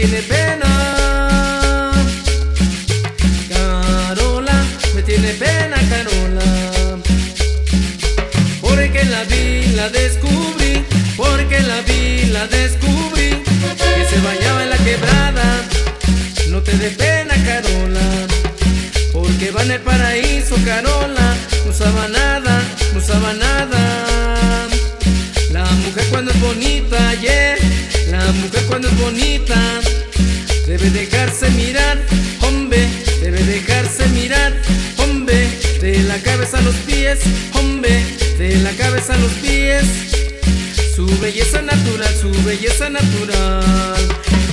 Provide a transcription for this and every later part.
tiene pena. Carola, me tiene pena, Carola. Porque la vi, la descubrí. Porque la vi, la descubrí. Que se bañaba en la quebrada. No te dé pena, Carola. Porque va en el paraíso, Carola. No usaba nada, no usaba nada. La mujer cuando es bonita, yeah. La mujer cuando es bonita debe dejarse mirar, hombre, debe dejarse mirar, hombre, de la cabeza a los pies, hombre, de la cabeza a los pies, su belleza natural, su belleza natural.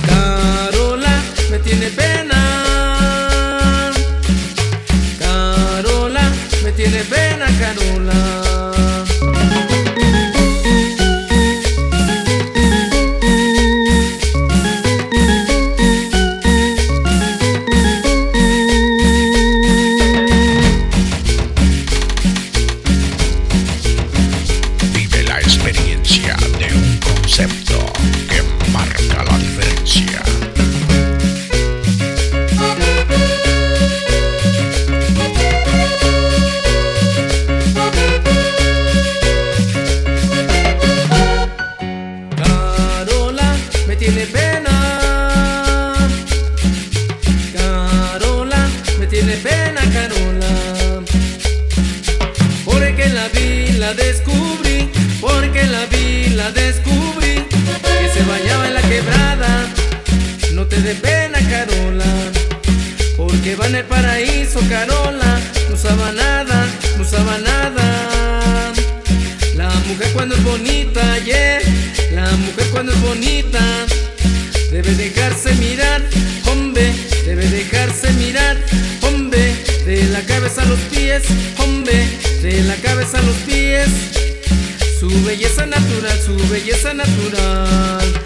Carola, me tiene pena. Carola, me tiene pena, Carola. La descubrí, porque la vi, la descubrí, que se bañaba en la quebrada. No te dé pena, Carola, porque va en el paraíso, Carola. No usaba nada, no usaba nada. La mujer cuando es bonita, yeah. La mujer cuando es bonita debe dejarse mirar, hombre, debe dejarse mirar, hombre, de la cabeza a los pies, hombre, de la cabeza a los pies, su belleza natural, su belleza natural.